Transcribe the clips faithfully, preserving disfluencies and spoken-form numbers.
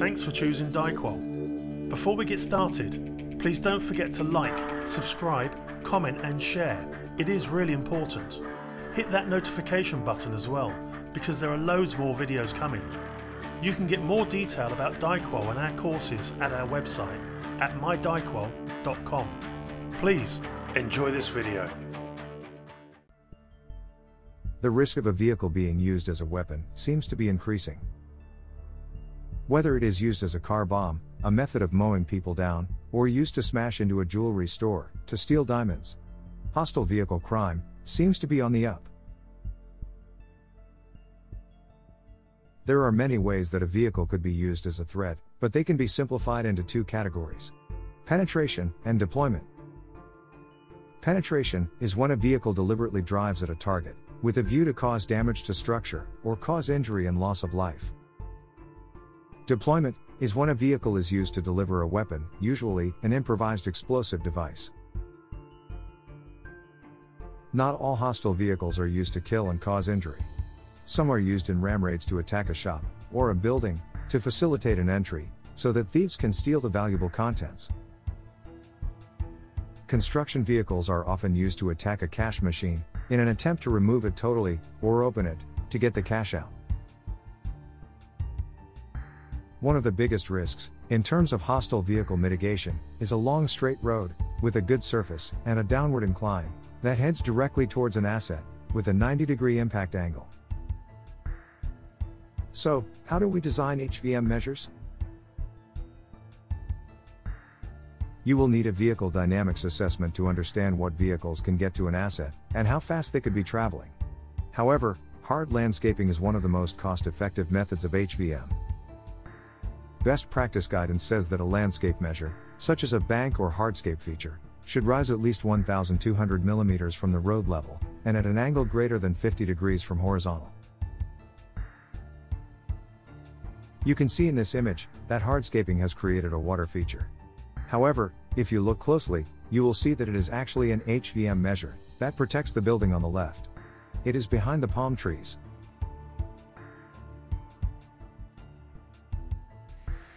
Thanks for choosing DiQual. Before we get started, please don't forget to like, subscribe, comment and share. It is really important. Hit that notification button as well, because there are loads more videos coming. You can get more detail about DiQual and our courses at our website at my diqual dot com. Please enjoy this video. The risk of a vehicle being used as a weapon seems to be increasing. Whether it is used as a car bomb, a method of mowing people down, or used to smash into a jewelry store to steal diamonds, hostile vehicle crime seems to be on the up. There are many ways that a vehicle could be used as a threat, but they can be simplified into two categories: penetration and deployment. Penetration is when a vehicle deliberately drives at a target, with a view to cause damage to structure, or cause injury and loss of life. Deployment is when a vehicle is used to deliver a weapon, usually an improvised explosive device. Not all hostile vehicles are used to kill and cause injury. Some are used in ram raids to attack a shop or a building to facilitate an entry so that thieves can steal the valuable contents. Construction vehicles are often used to attack a cash machine in an attempt to remove it totally or open it to get the cash out. One of the biggest risks in terms of hostile vehicle mitigation is a long straight road with a good surface and a downward incline that heads directly towards an asset with a ninety degree impact angle. So, how do we design H V M measures? You will need a vehicle dynamics assessment to understand what vehicles can get to an asset and how fast they could be traveling. However, hard landscaping is one of the most cost-effective methods of H V M. Best practice guidance says that a landscape measure, such as a bank or hardscape feature, should rise at least one thousand two hundred millimeters from the road level, and at an angle greater than fifty degrees from horizontal. You can see in this image that hardscaping has created a water feature. However, if you look closely, you will see that it is actually an H V M measure that protects the building on the left. It is behind the palm trees.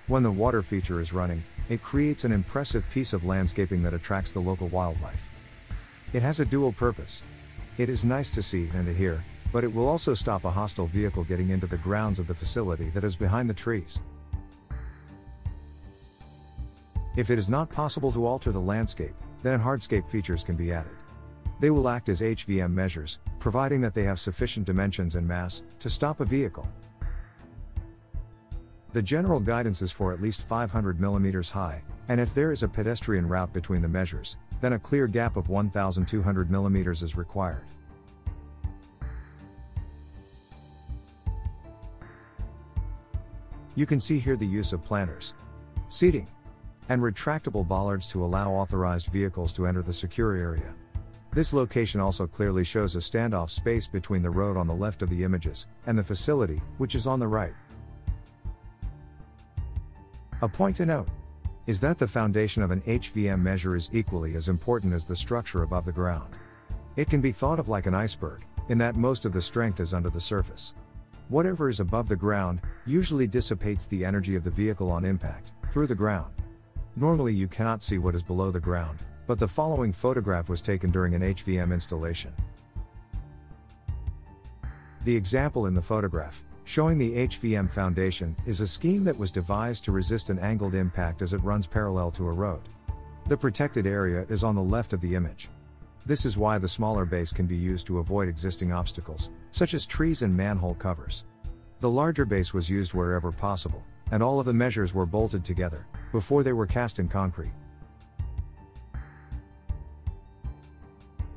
When the water feature is running, it creates an impressive piece of landscaping that attracts the local wildlife. It has a dual purpose. It is nice to see and to hear, but it will also stop a hostile vehicle getting into the grounds of the facility that is behind the trees. If it is not possible to alter the landscape, then hardscape features can be added. They will act as H V M measures, providing that they have sufficient dimensions and mass to stop a vehicle. The general guidance is for at least five hundred millimeters high, and if there is a pedestrian route between the measures, then a clear gap of one thousand two hundred millimeters is required. You can see here the use of planters, seating, and retractable bollards to allow authorized vehicles to enter the secure area. This location also clearly shows a standoff space between the road on the left of the images and the facility, which is on the right. A point to note is that the foundation of an H V M measure is equally as important as the structure above the ground. It can be thought of like an iceberg, in that most of the strength is under the surface. Whatever is above the ground usually dissipates the energy of the vehicle on impact through the ground. Normally you cannot see what is below the ground, but the following photograph was taken during an H V M installation. The example in the photograph showing the H V M foundation is a scheme that was devised to resist an angled impact as it runs parallel to a road. The protected area is on the left of the image. This is why the smaller base can be used to avoid existing obstacles, such as trees and manhole covers. The larger base was used wherever possible, and all of the measures were bolted together before they were cast in concrete.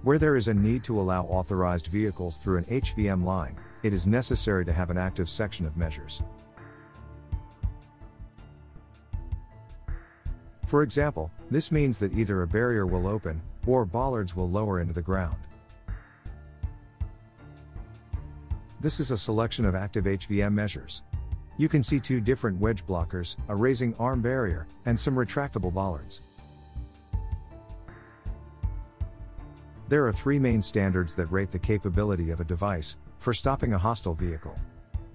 Where there is a need to allow authorized vehicles through an H V M line, it is necessary to have an active section of measures. For example, this means that either a barrier will open, or bollards will lower into the ground. This is a selection of active H V M measures. You can see two different wedge blockers, a raising arm barrier, and some retractable bollards. There are three main standards that rate the capability of a device for stopping a hostile vehicle.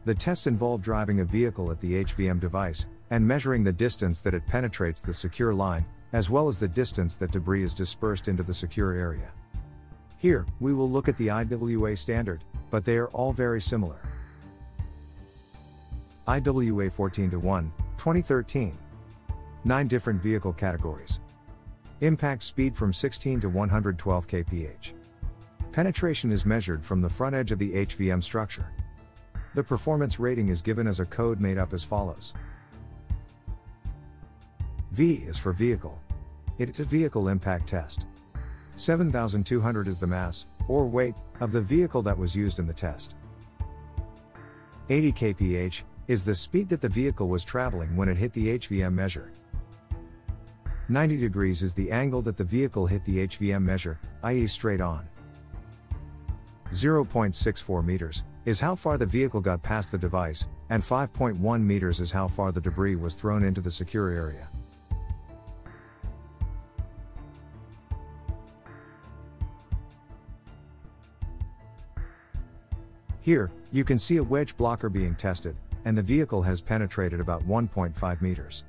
The tests involve driving a vehicle at the H V M device and measuring the distance that it penetrates the secure line, as well as the distance that debris is dispersed into the secure area. Here, we will look at the I W A standard, but they are all very similar. I W A fourteen to one, twenty thirteen. Nine different vehicle categories. Impact speed from sixteen to one hundred twelve kilometers per hour. Penetration is measured from the front edge of the H V M structure. The performance rating is given as a code made up as follows. V is for vehicle. It's a vehicle impact test. seven thousand two hundred is the mass, or weight, of the vehicle that was used in the test. eighty kilometers per hour is the speed that the vehicle was traveling when it hit the H V M measure. ninety degrees is the angle that the vehicle hit the H V M measure, that is straight on. zero point six four meters is how far the vehicle got past the device, and five point one meters is how far the debris was thrown into the secure area. Here, you can see a wedge blocker being tested, and the vehicle has penetrated about one point five meters.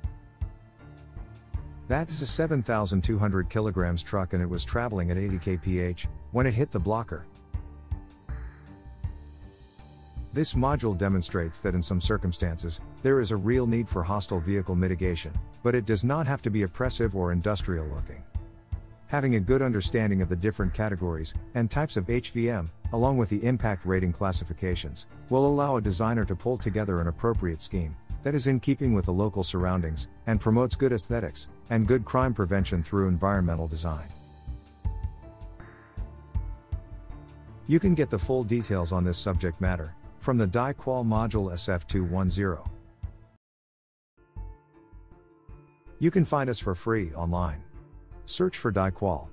That is a seven thousand two hundred kilograms truck, and it was traveling at eighty kilometers per hour when it hit the blocker. This module demonstrates that in some circumstances, there is a real need for hostile vehicle mitigation, but it does not have to be oppressive or industrial looking. Having a good understanding of the different categories and types of H V M, along with the impact rating classifications, will allow a designer to pull together an appropriate scheme that is in keeping with the local surroundings and promotes good aesthetics and good crime prevention through environmental design. You can get the full details on this subject matter from the DiQual module S F two one zero. You can find us for free online. Search for DiQual.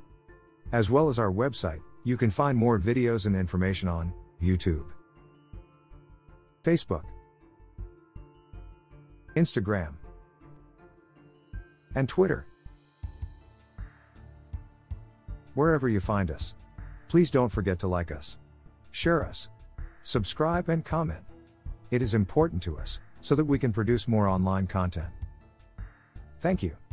As well as our website, you can find more videos and information on YouTube, Facebook, Instagram, and Twitter. Wherever you find us, please don't forget to like us, share us, subscribe, and comment. It is important to us so that we can produce more online content. Thank you.